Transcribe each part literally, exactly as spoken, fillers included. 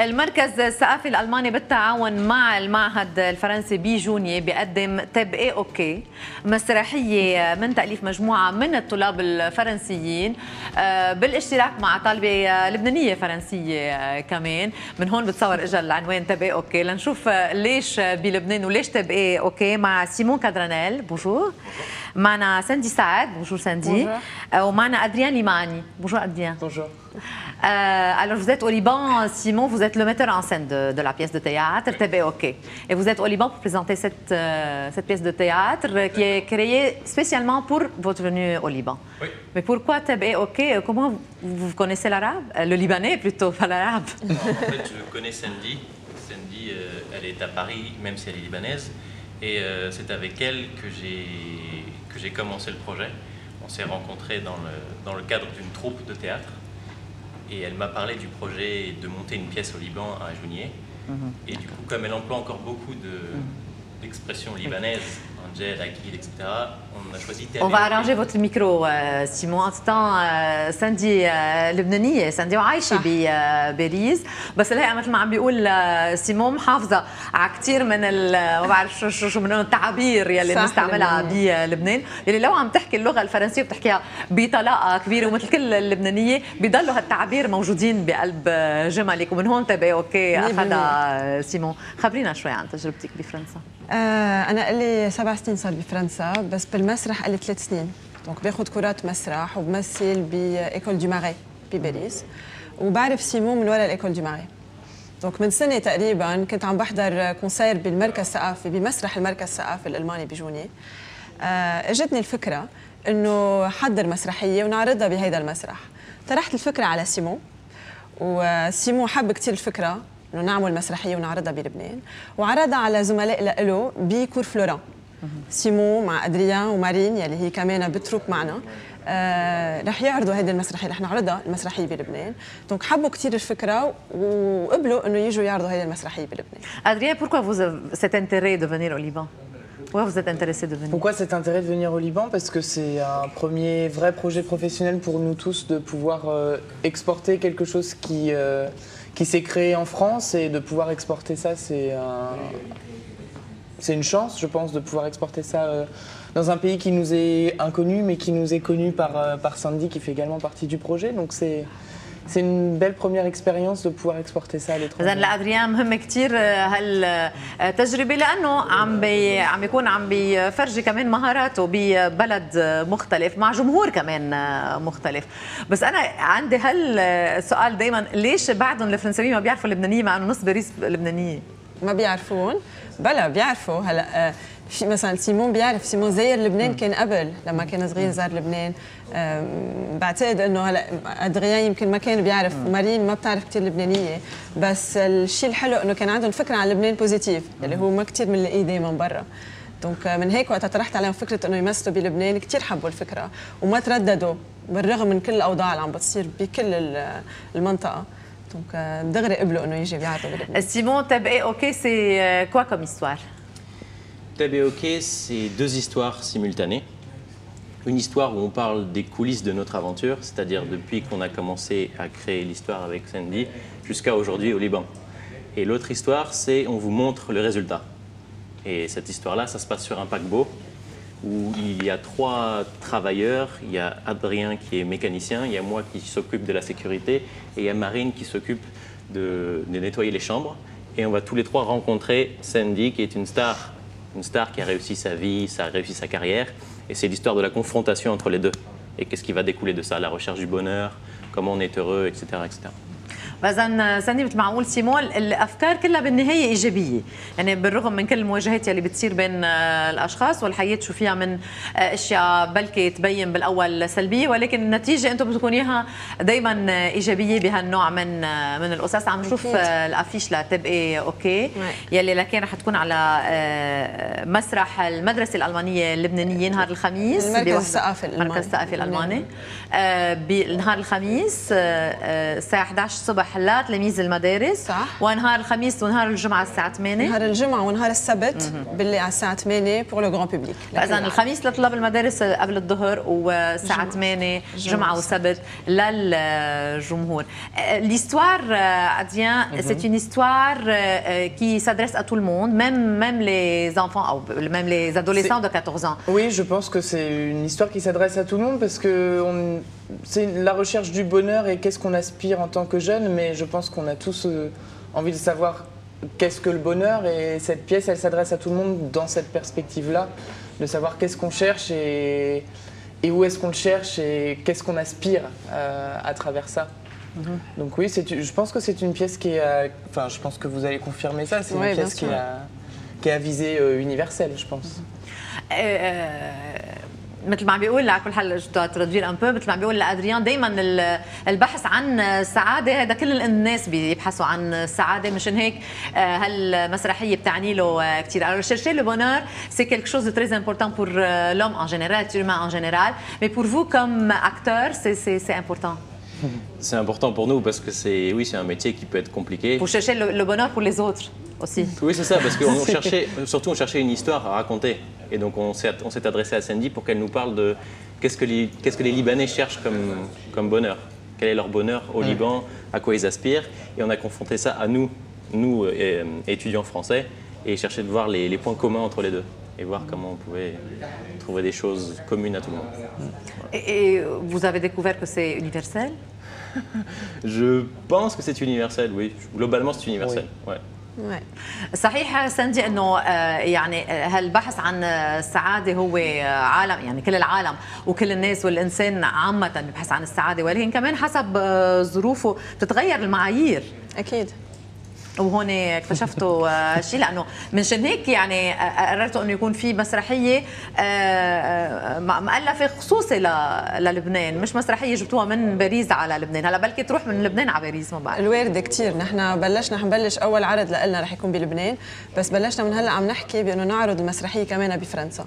المركز الثقافي الألماني بالتعاون مع المعهد الفرنسي بجونية بيقدم تيب أوكي، مسرحية من تأليف مجموعة من الطلاب الفرنسيين بالاشتراك مع طالبة لبنانية فرنسية كمان. من هون بتصور اجى العنوان تيب أوكي، لنشوف ليش بلبنان وليش تيب أوكي. مع سيمون كادرانيل بونجور، معنا ساندي سعد بونجور ساندي، ومعنا أدريان ليماني بونجور أدريان. بونجور. Euh, alors vous êtes au Liban, Simon, vous êtes le metteur en scène de, de la pièce de théâtre Tebe Ok. Et vous êtes au Liban pour présenter cette, euh, cette pièce de théâtre qui est créée spécialement pour votre venue au Liban. Oui. Mais pourquoi Tebe Ok? Comment vous, vous connaissez l'arabe? Le libanais plutôt, pas l'arabe. En fait, je connais Sandy. Sandy, euh, elle est à Paris, même si elle est libanaise. Et euh, c'est avec elle que j'ai que j'ai commencé le projet. On s'est rencontrés dans le, dans le cadre d'une troupe de théâtre. Et elle m'a parlé du projet de monter une pièce au Liban à Jounieh. Mm -hmm. Et du coup, comme elle emploie encore beaucoup d'expressions de, mm -hmm. libanaises, Angel, Akil, et cetera, on a choisi Tebe. On va arranger votre micro, Simon. En ce temps, Sandy لبنانية، Sandy وعايشة بباريس، بس الحقيقة مثل ما عم بيقول سيمون محافظة على كثير من ال ما بعرف شو شو شو من التعابير يلي بنستعملها بلبنان، يلي لو عم تحكي اللغة الفرنسية وبتحكيها بطلاقة كبيرة ومثل كل اللبنانية بضلوا هالتعابير موجودين بقلب جملك، ومن هون تبي اوكي أخذها سيمون. خبرينا شوي عن تجربتك بفرنسا. أنا لي سبع سنين صار بفرنسا، بس بالمسرح لي ثلاث سنين، دونك باخذ كورات مسرح وبمثل بإيكول دو ماغي بباريس، وبعرف سيمون من ورا الإيكول دو ماغي. دونك من سنة تقريبا كنت عم بحضر كونسير بالمركز الثقافي بمسرح المركز الثقافي الألماني بجونية. اجتني الفكرة إنه حضر مسرحية ونعرضها بهيدا المسرح. طرحت الفكرة على سيمون، وسيمون حب كثير الفكرة إنه نعمل مسرحية ونعرضها بلبنان، وعرضها على زملاء له بكور فلوران. سيمون مع أدريان ومارين يلي هي كمان بتروك معنا آه رح يعرضوا هيدي المسرحية، رح نعرضها المسرحية بلبنان. دونك حبوا كثير الفكرة وقبلوا إنه يجوا يعرضوا هيدي المسرحية بلبنان. أدريان، pourquoi vous cet intérêt de venir au Liban? Pourquoi vous êtes intéressé de venir? Pourquoi cet intérêt de venir au Liban? Parce que c'est un premier vrai projet professionnel pour nous tous de pouvoir euh, exporter quelque chose qui euh, qui s'est créé en France, et de pouvoir exporter ça, c'est un... c'est une chance, je pense, de pouvoir exporter ça euh, dans un pays qui nous est inconnu, mais qui nous est connu par, euh, par Sandy, qui fait également partie du projet. Donc c'est... C'est une belle première expérience de pouvoir exporter ça à l'étranger. إذا لأدريان مهم كتير هالتجربة، لأنه عم بي عم بيكون عم بيفرجي كمان مهاراته ببلد مختلف مع جمهور كمان مختلف. بس أنا عندي هالسؤال دائما، ليش بعدهم الفرنسيين ما بيعرفوا اللبنانية مع إنه نص باريس لبنانية؟ ما بيعرفون؟ بلا بيعرفوا. هلا في مثلا سيمون بيعرف، سيمون زاير لبنان كان قبل لما كان صغير، زار لبنان. بعتقد انه هلا ادريان يمكن ما كان بيعرف، مارين ما بتعرف كثير لبنانيه، بس الشيء الحلو انه كان عندهم فكره عن لبنان بوزيتيف اللي هو ما كثير بنلاقيه دائما برا. دونك من هيك وقت طرحت عليهم فكره انه يمثلوا بلبنان كثير حبوا الفكره وما ترددوا بالرغم من كل الاوضاع اللي عم بتصير بكل المنطقه. دونك دغري قبلوا انه يجي يعرضوا بلبنان. سيمون، تيب أوكي سي كوا كوم هيستوار؟ Tebe Ok, c'est deux histoires simultanées. Une histoire où on parle des coulisses de notre aventure, c'est-à-dire depuis qu'on a commencé à créer l'histoire avec Sandy jusqu'à aujourd'hui au Liban. Et l'autre histoire, c'est on vous montre le résultat. Et cette histoire-là, ça se passe sur un paquebot où il y a trois travailleurs. Il y a Adrien qui est mécanicien, il y a moi qui s'occupe de la sécurité et il y a Marine qui s'occupe de, de nettoyer les chambres. Et on va tous les trois rencontrer Sandy, qui est une star. Une star qui a réussi sa vie, ça a réussi sa carrière, et c'est l'histoire de la confrontation entre les deux. Et qu'est-ce qui va découler de ça? La recherche du bonheur, comment on est heureux, et cetera et cetera. فإذا ساندي مثل ما عم قول سيمون، الأفكار كلها بالنهاية إيجابية، يعني بالرغم من كل المواجهات يلي بتصير بين الأشخاص والحياة شو فيها من أشياء بلكي تبين بالأول سلبية، ولكن النتيجة أنتم بتكون إياها دايما إيجابية بهالنوع من من القصص. عم نشوف الأفيش لتيب أوكي يلي لكن رح تكون على مسرح المدرسة الألمانية اللبنانية نهار الخميس، المركز الثقافي الألماني، المركز الثقافي الألماني، بنهار الخميس الساعة إحدى عشر الصبح وحلات تلاميذ المدارس صح. ونهار الخميس ونهار الجمعه الساعه ثمانية، نهار الجمعه ونهار السبت باللي على الساعه ثمانية بور لو غران بوبليك. اذا الخميس لطلاب المدارس قبل الظهر والساعه ثمانية جمعه وسبت للجمهور. l'histoire Adrien c'est une histoire qui s'adresse à tout le monde, même même les enfants ou même les adolescents de quatorze ans. Oui, je pense que c'est une histoire qui s'adresse à tout le monde parce que on c'est la recherche du bonheur et qu'est-ce qu'on aspire en tant que jeune, mais je pense qu'on a tous euh, envie de savoir qu'est-ce que le bonheur, et cette pièce elle s'adresse à tout le monde dans cette perspective-là, de savoir qu'est-ce qu'on cherche et, et où est-ce qu'on le cherche et qu'est-ce qu'on aspire euh, à travers ça. Mm-hmm. Donc oui, je pense que c'est une pièce qui est, à, enfin je pense que vous allez confirmer ça, c'est une ouais, pièce qui a, qui a visée euh, universelle, je pense. Mm-hmm. euh... مثل ما عم بيقول على كل حال تدوير ان بو، مثل ما عم بيقول لادريان دائما البحث عن السعاده، هذا كل الناس بيبحثوا عن السعاده، مشان هيك هالمسرحيه بتعني له كثير. Alors chercher le bonheur c'est quelque chose de très important pour l'homme en général, l'humain en général, mais pour vous comme acteur c'est c'est c'est important. C'est important pour nous parce que c'est oui, c'est un métier qui peut être compliqué. Pour chercher le, le bonheur pour les autres aussi. Oui, c'est ça, parce qu'on cherchait surtout on cherchait une histoire à raconter. Et donc on s'est adressé à Sandy pour qu'elle nous parle de qu'est-ce que, qu'est-ce que les Libanais cherchent comme, comme bonheur. Quel est leur bonheur au Liban, à quoi ils aspirent. Et on a confronté ça à nous, nous euh, étudiants français, et chercher de voir les, les points communs entre les deux. Et voir comment on pouvait trouver des choses communes à tout le monde. Voilà. Et, et vous avez découvert que c'est universel? Je pense que c'est universel, oui. Globalement c'est universel. Oui. Ouais. صحيح ساندي انه يعني هالبحث عن السعاده هو عالم، يعني كل العالم وكل الناس والانسان عامه بيبحث عن السعاده، ولكن كمان حسب ظروفه بتتغير المعايير اكيد. وهون اكتشفتوا شيء، لانه منشان هيك يعني قررتوا انه يكون في مسرحيه مؤلفه خصوصي للبنان، مش مسرحيه جبتوها من باريس على لبنان. هلا بلكي تروح من لبنان على باريس، ما بعرف. الوارد كثير. نحن بلشنا رح نبلش اول عرض لنا رح يكون بلبنان، بس بلشنا من هلا عم نحكي بانه نعرض المسرحيه كمان بفرنسا.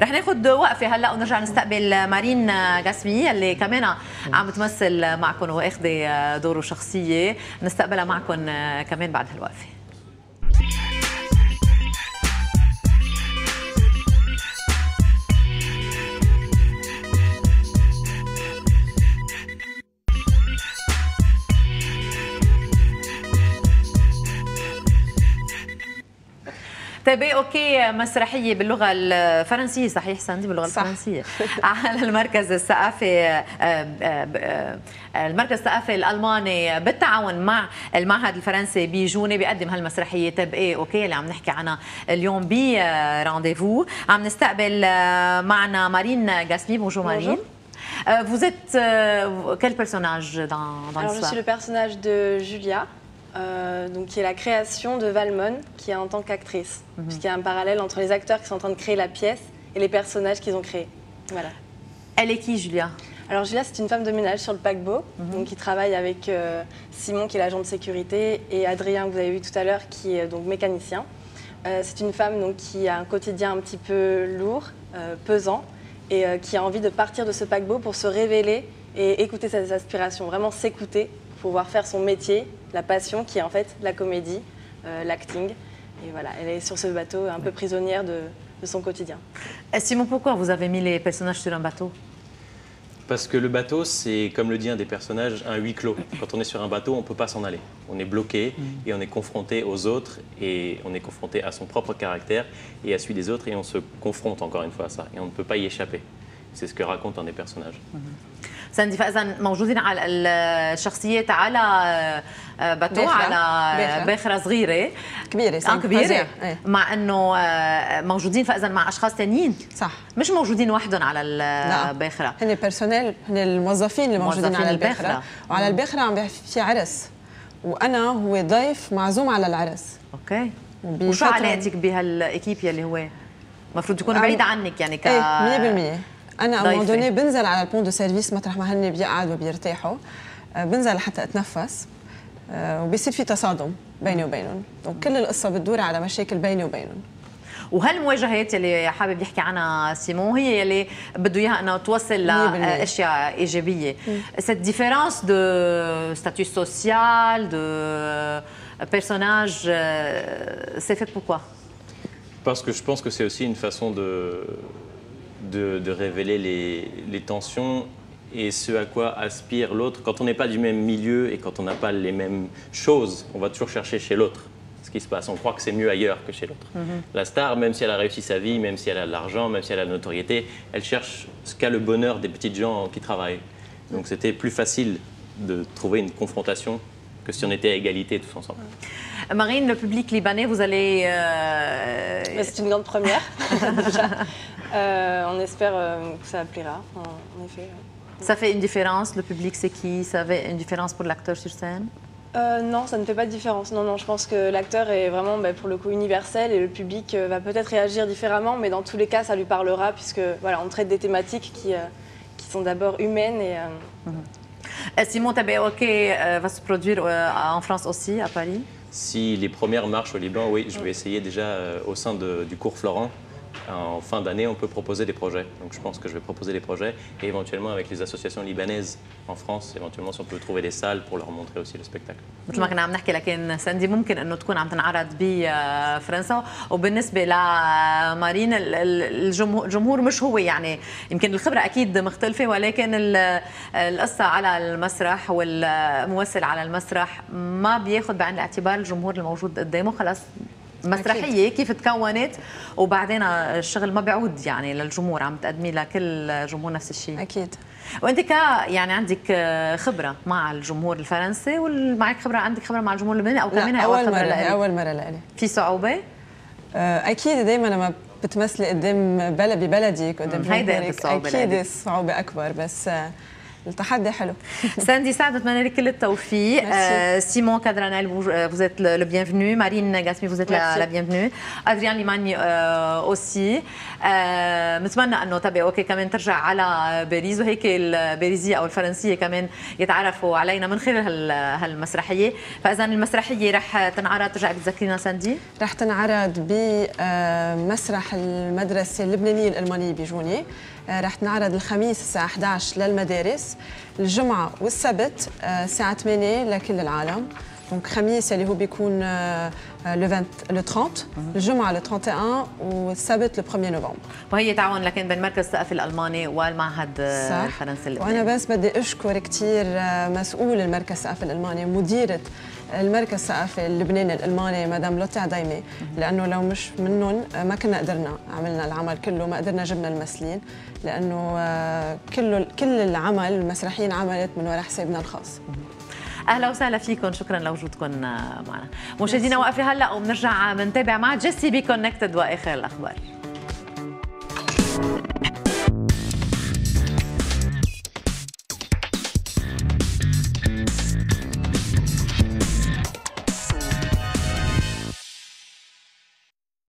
رح ناخذ وقفه هلا ونرجع نستقبل مارين غاسمي اللي كمان عم تمثل معكم واخذه دوره شخصيه، نستقبلها معكم كمان بعد هالوقفة. تبي اوكي مسرحيه باللغه الفرنسيه، صحيح ساندي باللغه صح. الفرنسيه على المركز الثقافي المركز الثقافي الالماني بالتعاون مع المعهد الفرنسي بجوني بيقدم هالمسرحيه تبقي اوكي اللي عم نحكي عنها اليوم برانديفو. عم نستقبل معنا مارين غاسمي. بونجور مارين. Vous êtes quel personnage dans dans l'histoire? Je suis le personnage de Julia. Euh, donc, qui est la création de Valmon, qui est en tant qu'actrice. Mm-hmm. Puisqu'il y a un parallèle entre les acteurs qui sont en train de créer la pièce et les personnages qu'ils ont créés. Voilà. Elle est qui, Julia? Alors, Julia, c'est une femme de ménage sur le paquebot, mm-hmm. donc qui travaille avec euh, Simon, qui est l'agent de sécurité, et Adrien, que vous avez vu tout à l'heure, qui est donc mécanicien. Euh, c'est une femme donc, qui a un quotidien un petit peu lourd, euh, pesant, et euh, qui a envie de partir de ce paquebot pour se révéler et écouter ses aspirations, vraiment s'écouter, pouvoir faire son métier, la passion qui est en fait la comédie, euh, l'acting. Et voilà, elle est sur ce bateau un peu prisonnière de, de son quotidien. Et Simon, pourquoi vous avez mis les personnages sur un bateau? Parce que le bateau, c'est, comme le dit un des personnages, un huis clos. Quand on est sur un bateau, on ne peut pas s'en aller. On est bloqué et on est confronté aux autres et on est confronté à son propre caractère et à celui des autres et on se confronte encore une fois à ça et on ne peut pas y échapper. C'est ce que raconte un des personnages. ساندي، فاذا موجودين على الشخصيات على باتو، على باخره صغيره كبيره كبيره مع انه موجودين فاذا مع اشخاص ثانيين صح، مش موجودين وحدهم على الباخره. هن بيرسونيل، هن الموظفين اللي موجودين على الباخره, الباخرة. وعلى الباخره عم في عرس وانا هو ضيف معزوم على العرس. اوكي، وشو علاقتك بهالاكيب يلي هو المفروض يكون بعيد عنك يعني ك مية بالمية؟ أنا أموندوني بنزل على البون دو سيرفيس مطرح ما هن بيقعدوا بيرتاحوا، بنزل حتى أتنفس وبيصير في تصادم بيني وبينهم، وكل القصة بتدور على مشاكل بيني وبينهم. وهالمواجهات اللي حابب يحكي عنها سيمون هي اللي بده اياها انه توصل لاشياء ايجابيه. cette différence de statut social de personnage c'est fait pourquoi? Parce que je pense que c'est aussi une façon de, de, de révéler les, les tensions et ce à quoi aspire l'autre. Quand on n'est pas du même milieu et quand on n'a pas les mêmes choses, on va toujours chercher chez l'autre ce qui se passe. On croit que c'est mieux ailleurs que chez l'autre. Mm-hmm. La star, même si elle a réussi sa vie, même si elle a de l'argent, même si elle a de la notoriété, elle cherche ce qu'a le bonheur des petites gens qui travaillent. Donc c'était plus facile de trouver une confrontation que si on était à égalité tous ensemble. Marine, le public libanais, vous allez... Euh... C'est une grande première, déjà. Euh, on espère euh, que ça plaira, en effet. Ça fait une différence, le public c'est qui? Ça fait une différence pour l'acteur sur scène? euh, Non, ça ne fait pas de différence. Non, non, je pense que l'acteur est vraiment, bah, pour le coup, universel et le public euh, va peut-être réagir différemment, mais dans tous les cas, ça lui parlera, puisque voilà, on traite des thématiques qui, euh, qui sont d'abord humaines et... Euh... Mm-hmm. Simon, Tebe Ok va se produire en France aussi, à Paris? Si les premières marchent au Liban, oui, je vais essayer déjà au sein de, du Cours Florent. En fin d'année, on peut proposer des projets. Donc je pense que je vais proposer des projets et éventuellement avec les associations libanaises en France, éventuellement si on peut trouver des salles pour leur montrer aussi le spectacle. مثل ما كنا عم نحكي لكن ساندي ممكن انه تكون عم تنعرض بفرنسا. وبالنسبه لمارين الجمهور مش هو يعني يمكن الخبره اكيد مختلفه ولكن القصه على المسرح والممثل على المسرح ما بياخذ بعين الاعتبار الجمهور الموجود قدامه. خلاص مسرحيه كيف تكونت وبعدين الشغل ما بيعود يعني للجمهور. عم تقدمي لكل جمهور نفس الشيء اكيد. وانت ك يعني عندك خبره مع الجمهور الفرنسي ومعك خبره عندك خبره مع الجمهور اللبناني او كمان؟ اول مره لألي. اول مره لألي. في صعوبه؟ اكيد دائما لما بتمثلي قدام بلد ببلدك قدام جمهورك اكيد الصعوبه اكبر بس التحدي حلو. ساندي سعد بتمنى لك كل التوفيق. سيمون كادرانيل vous êtes le bienvenu. Marine Gasmi vous êtes la bienvenue. Adrien Limani aussi. بنتمنى انه Tebe Ok كمان ترجع على باريس وهيك الباريزيه او الفرنسيه كمان يتعرفوا علينا من خلال هالمسرحيه. فاذا المسرحيه رح تنعرض ترجع بتذكرينا ساندي؟ رح تنعرض بمسرح المدرسه اللبنانيه الالمانيه بجونيه. رح تنعرض الخميس الساعة إحدى عشر للمدارس، الجمعة والسبت الساعة ثمانية لكل العالم. دونك خميس اللي هو بيكون لو ثلاثين، الجمعة لو واحد وثلاثين والسبت لو واحد نوفمبر. وهي تعاون لكن بين مركز السقف الألماني والمعهد الفرنسي اللبناني. وأنا بس بدي أشكر كثير مسؤول المركز السقف الألماني، مديرة المركز الثقافي اللبناني الالماني مدام لوتي عديمي، لانه لو مش منهم ما كنا قدرنا عملنا العمل كله، ما قدرنا جبنا الممثلين لانه كله كل العمل المسرحيين عملت من وراء حسابنا الخاص. اهلا وسهلا فيكم، شكرا لوجودكم معنا. مشاهدينا وقفه هلا وبنرجع بنتابع مع جيسي بي كونكتد واخر الاخبار.